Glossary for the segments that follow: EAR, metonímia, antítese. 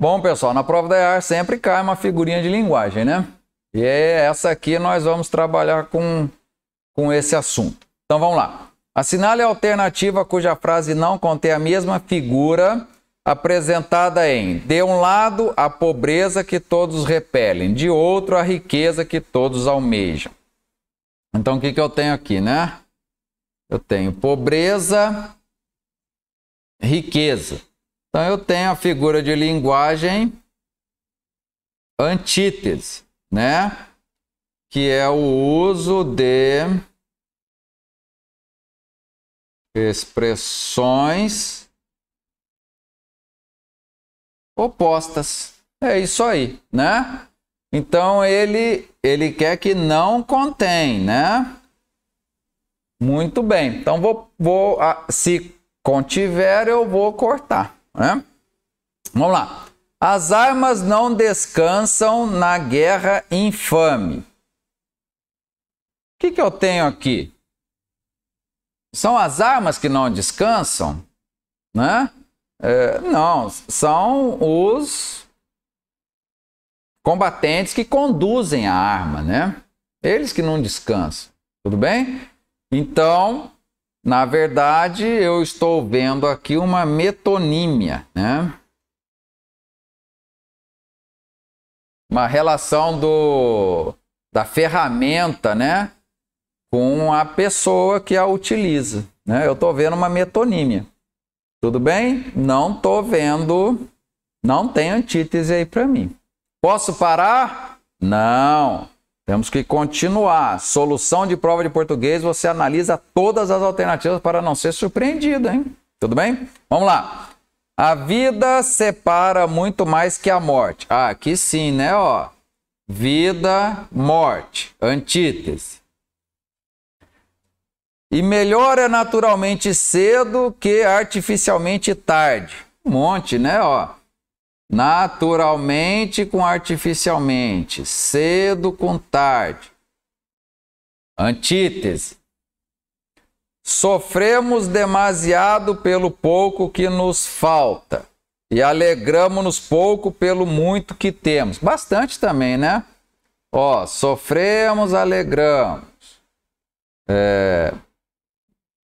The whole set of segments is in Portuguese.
Bom, pessoal, na prova da EAR sempre cai uma figurinha de linguagem, né? E essa aqui nós vamos trabalhar com esse assunto. Então vamos lá. Assinale a alternativa cuja frase não contém a mesma figura apresentada em: de um lado, a pobreza que todos repelem, de outro, a riqueza que todos almejam. Então o que que eu tenho aqui, né? Eu tenho pobreza, riqueza. Então eu tenho a figura de linguagem antítese, né? Que é o uso de expressões opostas. É isso aí, né? Então ele quer que não contém, né? Muito bem. Então se contiver, eu vou cortar. Né? Vamos lá. As armas não descansam na guerra infame. O que que eu tenho aqui? São as armas que não descansam, né? Não, são os combatentes que conduzem a arma, né? Eles que não descansam, tudo bem? Então, na verdade, eu estou vendo aqui uma metonímia, né? Uma relação da ferramenta, né, com a pessoa que a utiliza, né? Eu estou vendo uma metonímia, tudo bem? Não estou vendo, não tem antítese aí para mim. Posso parar? Não. Temos que continuar. Solução de prova de português, você analisa todas as alternativas para não ser surpreendido, hein? Tudo bem? Vamos lá. A vida separa muito mais que a morte. Ah, aqui sim, né? Ó, vida, morte, antítese. E melhor é naturalmente cedo que artificialmente tarde. Um monte, né? Ó. Naturalmente com artificialmente, cedo com tarde. Antítese. Sofremos demasiado pelo pouco que nos falta e alegramos-nos pouco pelo muito que temos. Bastante também, né? Ó, sofremos, alegramos.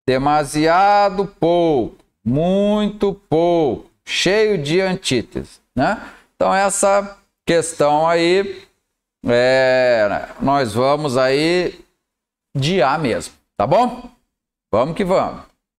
Demasiado pouco, muito pouco, cheio de antítese. Né? Então essa questão aí nós vamos aí de A mesmo, tá bom? Vamos que vamos.